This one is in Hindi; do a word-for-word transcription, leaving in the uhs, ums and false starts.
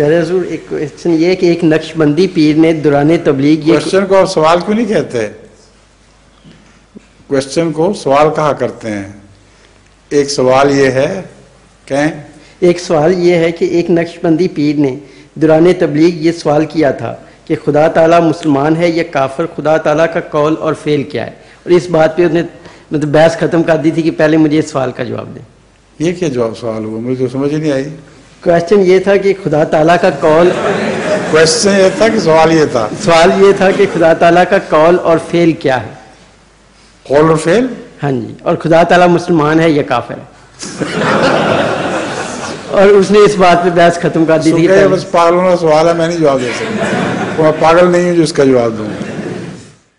हुजूर, एक क्वेश्चन ये कि एक नक्शबंदी पीर ने दुराने तबलीग, ये क्वेश्चन को सवाल क्यों नहीं कहते? क्वेश्चन को सवाल कहा करते हैं। एक सवाल ये है, कहें एक सवाल ये है कि एक नक्शबंदी पीर ने दुराने तबलीग ये सवाल किया था कि खुदा ताला मुसलमान है या काफिर, खुदा ताला का कौल और फेल क्या है, और इस बात पे उसने मतलब बहस खत्म कर दी थी कि पहले मुझे इस सवाल का जवाब दें। ये क्या जवाब सवाल हुआ, मुझे तो समझ ही नहीं आई। क्वेश्चन ये था कि खुदा ताला का कौल, क्वेश्चन ये था कि सवाल ये था, सवाल ये था कि खुदा ताला का कौल और फेल क्या है। कौल और फेल, हाँ जी, और खुदा ताला मुसलमान है या काफिर है। और उसने इस बात पे बहस खत्म कर दी थी। बस पागलों का सवाल है, मैं नहीं जवाब दे सकता, मैं पागल नहीं हूँ जो इसका जवाब दूंगा।